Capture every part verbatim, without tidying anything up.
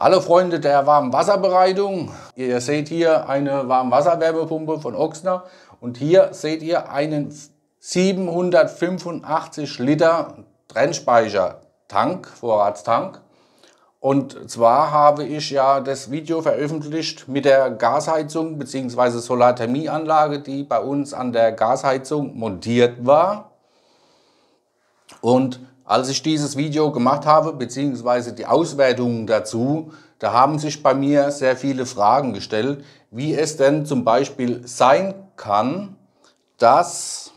Hallo Freunde der warmen Wasserbereitung. Ihr seht hier eine Warmwasserwärmepumpe von Ochsner und hier seht ihr einen siebenhundertfünfundachtzig Liter Trennspeicher Tank, Vorratstank. Und zwar habe ich ja das Video veröffentlicht mit der Gasheizung bzw. Solarthermieanlage, die bei uns an der Gasheizung montiert war. Und als ich dieses Video gemacht habe bzw. die Auswertungen dazu, da haben sich bei mir sehr viele Fragen gestellt, wie es denn zum Beispiel sein kann, dass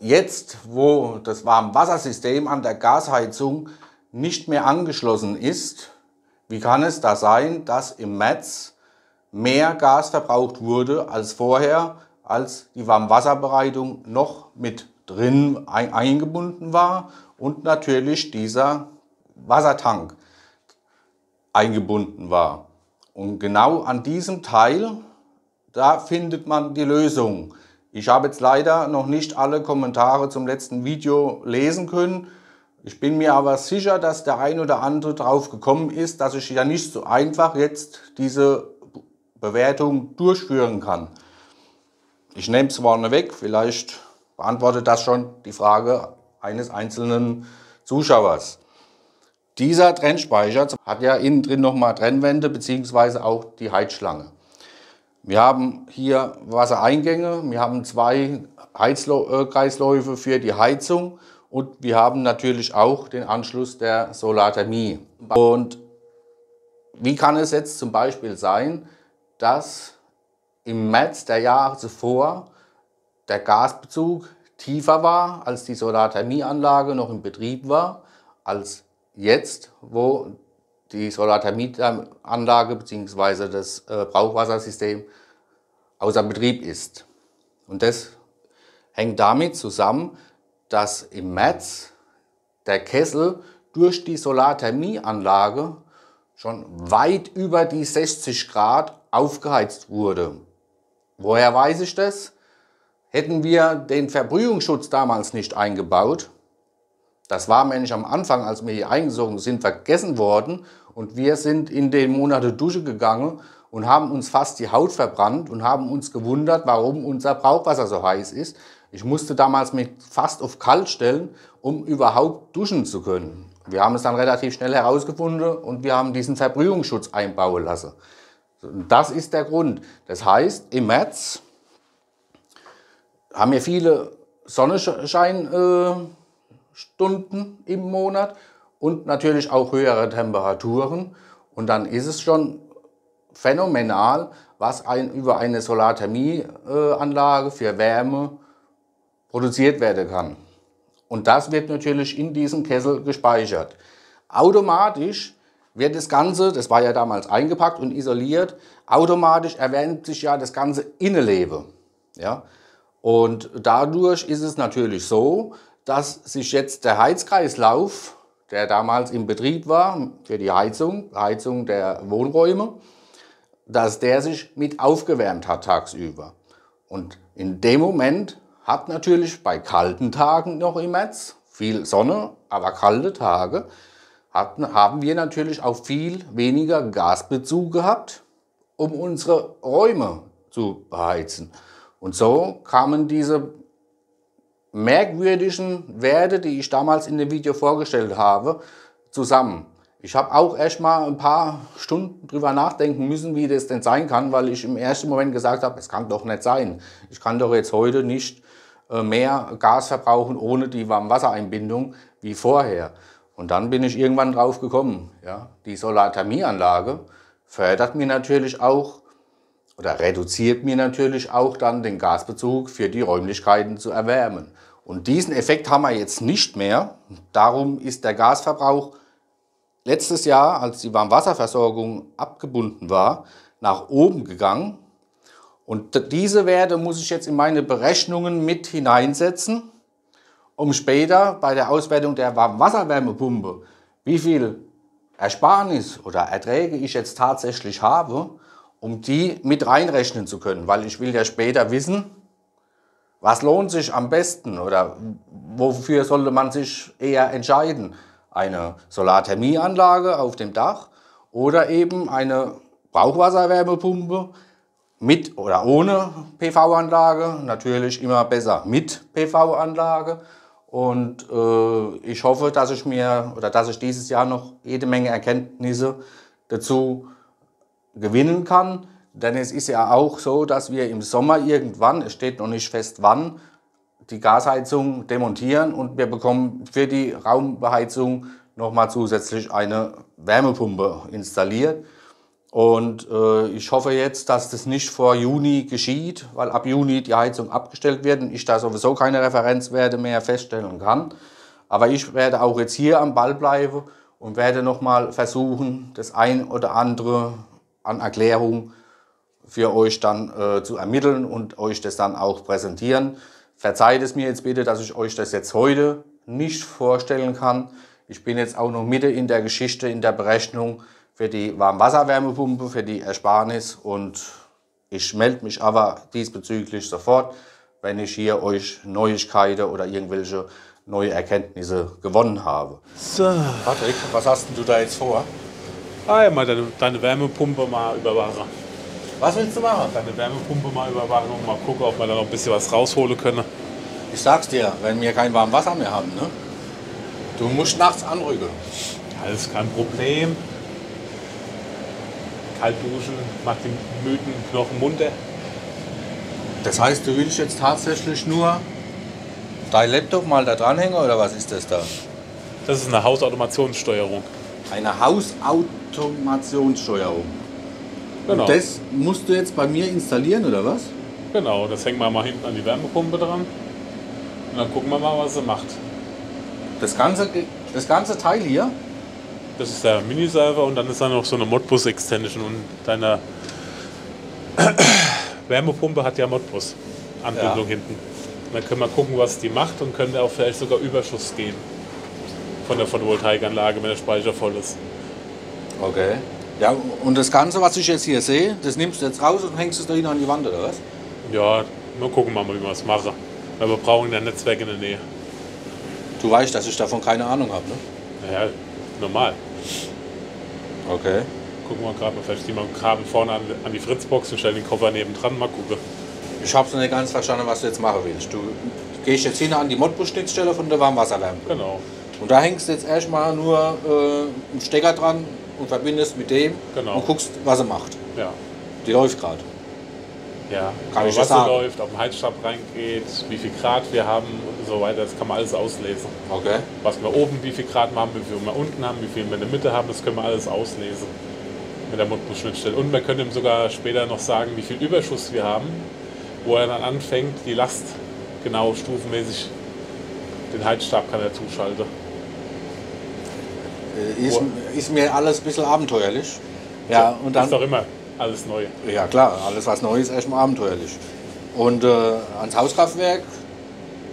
jetzt, wo das Warmwassersystem an der Gasheizung nicht mehr angeschlossen ist, wie kann es da sein, dass im März mehr Gas verbraucht wurde als vorher, als die Warmwasserbereitung noch mit drin eingebunden war und natürlich dieser Wassertank eingebunden war. Und genau an diesem Teil, da findet man die Lösung. Ich habe jetzt leider noch nicht alle Kommentare zum letzten Video lesen können. Ich bin mir aber sicher, dass der ein oder andere drauf gekommen ist, dass ich ja nicht so einfach jetzt diese Bewertung durchführen kann. Ich nehme es vorne weg, vielleicht beantwortet das schon die Frage eines einzelnen Zuschauers. Dieser Trennspeicher hat ja innen drin nochmal Trennwände bzw. auch die Heizschlange. Wir haben hier Wassereingänge, wir haben zwei Heizkreisläufe für die Heizung. Und wir haben natürlich auch den Anschluss der Solarthermie. Und wie kann es jetzt zum Beispiel sein, dass im März der Jahre zuvor der Gasbezug tiefer war, als die Solarthermieanlage noch im Betrieb war, als jetzt, wo die Solarthermieanlage bzw. das Brauchwassersystem außer Betrieb ist. Und das hängt damit zusammen, dass im März der Kessel durch die Solarthermieanlage schon weit über die sechzig Grad aufgeheizt wurde. Woher weiß ich das? Hätten wir den Verbrühungsschutz damals nicht eingebaut, das war nämlich am Anfang, als wir hier eingezogen sind, vergessen worden und wir sind in den Monaten Dusche gegangen und haben uns fast die Haut verbrannt und haben uns gewundert, warum unser Brauchwasser so heiß ist. Ich musste damals mich fast auf kalt stellen, um überhaupt duschen zu können. Wir haben es dann relativ schnell herausgefunden und wir haben diesen Verbrühungsschutz einbauen lassen. Das ist der Grund. Das heißt, im März haben wir viele Sonnenscheinstunden äh, im Monat und natürlich auch höhere Temperaturen. Und dann ist es schon phänomenal, was ein, über eine Solarthermieanlage äh, für Wärme produziert werden kann. Und das wird natürlich in diesem Kessel gespeichert. Automatisch wird das Ganze, das war ja damals eingepackt und isoliert, automatisch erwärmt sich ja das ganze Innenleben. Ja? Und dadurch ist es natürlich so, dass sich jetzt der Heizkreislauf, der damals im Betrieb war für die Heizung, Heizung der Wohnräume, dass der sich mit aufgewärmt hat tagsüber. Und in dem Moment hat natürlich bei kalten Tagen noch im März viel Sonne, aber kalte Tage hatten, haben wir natürlich auch viel weniger Gasbezug gehabt, um unsere Räume zu beheizen. Und so kamen diese merkwürdigen Werte, die ich damals in dem Video vorgestellt habe, zusammen. Ich habe auch erst mal ein paar Stunden drüber nachdenken müssen, wie das denn sein kann, weil ich im ersten Moment gesagt habe, es kann doch nicht sein. Ich kann doch jetzt heute nicht mehr Gas verbrauchen ohne die Warmwassereinbindung wie vorher. Und dann bin ich irgendwann drauf gekommen. Ja, die Solarthermieanlage fördert mir natürlich auch oder reduziert mir natürlich auch dann den Gasbezug für die Räumlichkeiten zu erwärmen. Und diesen Effekt haben wir jetzt nicht mehr. Darum ist der Gasverbrauch letztes Jahr, als die Warmwasserversorgung abgebunden war, nach oben gegangen. Und diese Werte muss ich jetzt in meine Berechnungen mit hineinsetzen, um später bei der Auswertung der Warmwasserwärmepumpe, wie viel Ersparnis oder Erträge ich jetzt tatsächlich habe, um die mit reinrechnen zu können. Weil ich will ja später wissen, was lohnt sich am besten oder wofür sollte man sich eher entscheiden. Eine Solarthermieanlage auf dem Dach oder eben eine Brauchwasserwärmepumpe mit oder ohne P V-Anlage, natürlich immer besser mit P V-Anlage. Und äh, ich hoffe, dass ich mir oder dass ich dieses Jahr noch jede Menge Erkenntnisse dazu gewinnen kann. Denn es ist ja auch so, dass wir im Sommer irgendwann, es steht noch nicht fest wann, die Gasheizung demontieren und wir bekommen für die Raumbeheizung nochmal zusätzlich eine Wärmepumpe installiert. Und äh, ich hoffe jetzt, dass das nicht vor Juni geschieht, weil ab Juni die Heizung abgestellt wird und ich da sowieso keine Referenzwerte mehr feststellen kann. Aber ich werde auch jetzt hier am Ball bleiben und werde nochmal versuchen, das ein oder andere an Erklärung für euch dann äh, zu ermitteln und euch das dann auch präsentieren. Verzeiht es mir jetzt bitte, dass ich euch das jetzt heute nicht vorstellen kann. Ich bin jetzt auch noch mitten in der Geschichte, in der Berechnung für die Warmwasserwärmepumpe, für die Ersparnis, und ich melde mich aber diesbezüglich sofort, wenn ich hier euch Neuigkeiten oder irgendwelche neue Erkenntnisse gewonnen habe. So. Patrick, was hast denn du da jetzt vor? Ah ja, mal deine, deine Wärmepumpe mal überwachen. Was willst du machen? Deine Wärmepumpe mal überwachen und mal gucken, ob wir da noch ein bisschen was rausholen können. Ich sag's dir, wenn wir kein warmes Wasser mehr haben, ne? Du musst nachts anrücken. Ja, das ist kein Problem. Kalt duschen, macht den müden Knochen munter. Das heißt, du willst jetzt tatsächlich nur dein Laptop mal da dranhängen, oder was ist das da? Das ist eine Hausautomationssteuerung. Eine Hausautomationssteuerung. Genau. Und das musst du jetzt bei mir installieren, oder was? Genau, das hängen wir mal hinten an die Wärmepumpe dran. Und dann gucken wir mal, was sie macht. Das ganze, das ganze Teil hier? Das ist der Miniserver und dann ist da noch so eine Modbus-Extension und deine Wärmepumpe hat ja Modbus-Anbindung ja hinten. Und dann können wir gucken, was die macht, und können auch vielleicht sogar Überschuss geben von der Photovoltaikanlage, wenn der Speicher voll ist. Okay. Ja, und das Ganze, was ich jetzt hier sehe, das nimmst du jetzt raus und hängst es da hin an die Wand, oder was? Ja, nur gucken wir mal, wie wir es machen. Weil wir brauchen ein Netzwerk in der Nähe. Du weißt, dass ich davon keine Ahnung habe, ne? Naja, normal. Okay. Gucken wir gerade mal, vielleicht stehen wir mit dem Kabel vorne an, an die Fritzbox und stellen den Koffer nebendran, mal gucken. Ich hab's noch nicht ganz verstanden, was du jetzt machen willst. Du gehst jetzt hin an die Modbus-Schnittstelle von der Warmwasserwärmepumpe. Genau. Und da hängst du jetzt erstmal nur äh, einen Stecker dran und verbindest mit dem, genau, und guckst, was er macht. Ja. Die läuft gerade. Ja, kann ich was sagen. Sie läuft, ob ein Heizstab reingeht, wie viel Grad wir haben und so weiter, das kann man alles auslesen. Okay. Was wir oben, wie viel Grad wir haben, wie viel wir unten haben, wie viel wir in der Mitte haben, das können wir alles auslesen mit der Modbus-Schnittstelle. Und wir können ihm sogar später noch sagen, wie viel Überschuss wir haben, wo er dann anfängt, die Last genau stufenmäßig, den Heizstab kann er zuschalten. Ist, ist mir alles ein bisschen abenteuerlich. Ja, und dann ist doch immer alles neu. Ja klar, alles was neu ist, erstmal abenteuerlich. Und äh, ans Hauskraftwerk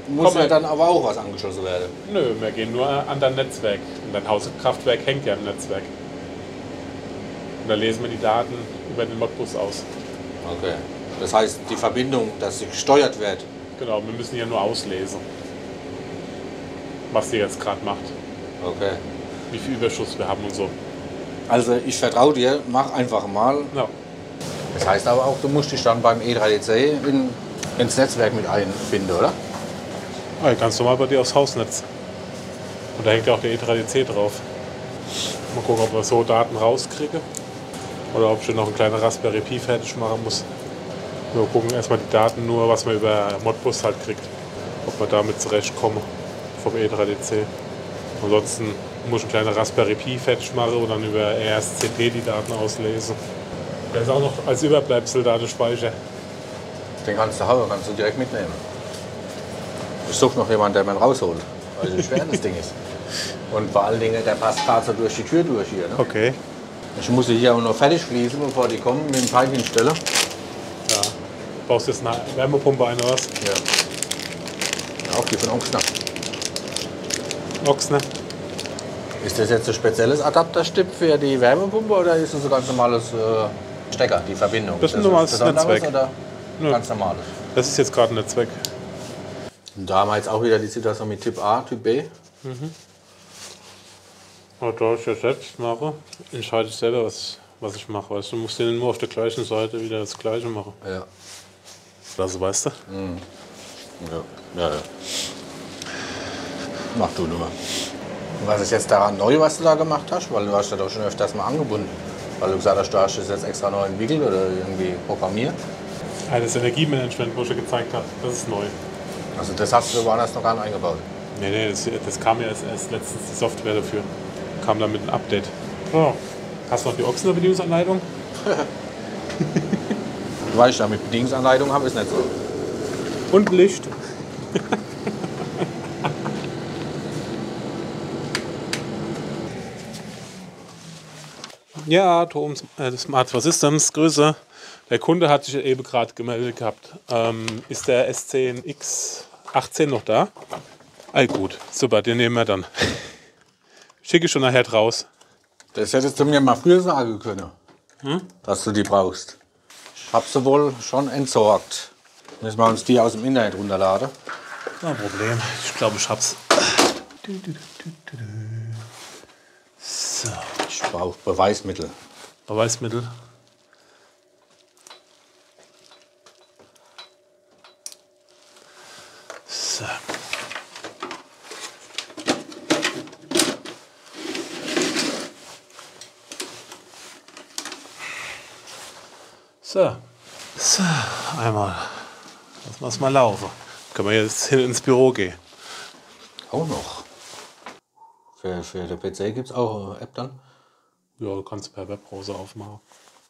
muss Komm, ja dann aber auch was angeschlossen werden. Nö, wir gehen nur an dein Netzwerk. Und dein Hauskraftwerk hängt ja im Netzwerk. Und da lesen wir die Daten über den Modbus aus. Okay, das heißt die Verbindung, dass sie gesteuert wird. Genau, wir müssen ja nur auslesen, was sie jetzt gerade macht. Okay. Wie viel Überschuss wir haben und so. Also ich vertraue dir, mach einfach mal. Ja. Das heißt aber auch, du musst dich dann beim E drei D C in, ins Netzwerk mit einbinden, oder? Ja, ganz normal bei dir aufs Hausnetz. Und da hängt ja auch der E drei D C drauf. Mal gucken, ob wir so Daten rauskriegen. Oder ob ich noch ein kleiner Raspberry Pi fertig machen muss. Wir gucken erstmal die Daten nur, was man über Modbus halt kriegt. Ob wir damit zurechtkommen vom E drei D C. Ansonsten muss ich einen kleinen Raspberry Pi fertig machen und dann über R S C P die Daten auslesen. Der ist auch noch als Überbleibsel da, der Speicher. Den kannst du haben, kannst du direkt mitnehmen. Ich suche noch jemanden, der man rausholt, weil so schwer das Ding ist. Und vor allen Dingen, der passt gerade so durch die Tür durch hier. Ne? Okay. Ich muss sie hier auch noch fertig schließen, bevor die kommen, mit dem Teilchensteller. Ja. Brauchst du jetzt eine Wärmepumpe ein oder was? Ja. Auch die von Ochsner. Ochsner. Ist das jetzt ein spezielles Adapterstück für die Wärmepumpe oder ist das ein ganz normales äh, Stecker, die Verbindung? Das ist ein normales Netzwerk. Oder ganz normales? Das ist jetzt gerade ein Netzwerk. Und da haben wir jetzt auch wieder die Situation mit Typ A, Typ B. Mhm. Aber da ich ja selbst mache, entscheide ich selber, was, was ich mache. Weißt du, musst ja nur auf der gleichen Seite wieder das Gleiche machen. Ja. Also weißt du? Mhm. Ja, ja, ja. Mach du nur. Was ist jetzt daran neu, was du da gemacht hast? Weil du hast ja doch schon öfters mal angebunden. Weil du gesagt hast, du hast das jetzt extra neu entwickelt oder irgendwie programmiert. Ja, das Energiemanagement, wo ich gezeigt habe, das ist neu. Also das hast du woanders noch gar nicht eingebaut? Nee, nee, das, das kam ja erst, erst letztens die Software dafür. Kam dann mit einem Update. Oh. Hast du noch die Ochsner Bedienungsanleitung? Du weißt ja, mit Bedienungsanleitung habe ich es nicht so. Und Licht. Ja, Tom, äh, Smart four Systems, Grüße. Der Kunde hat sich eben gerade gemeldet gehabt. Ähm, ist der S zehn X achtzehn noch da? All gut, super, den nehmen wir dann. Schicke ich schon nachher raus. Das hättest du mir mal früher sagen können, hm? Dass du die brauchst. Ich hab sie wohl schon entsorgt. Müssen wir uns die aus dem Internet runterladen. Kein Problem, ich glaube, ich hab's. So. Ich brauche Beweismittel. Beweismittel. So. So. So, einmal. Lass mal es mal laufen. Können wir jetzt hin ins Büro gehen. Auch noch. Für, für den P C gibt es auch eine App dann? Ja, du kannst per Webbrowser aufmachen.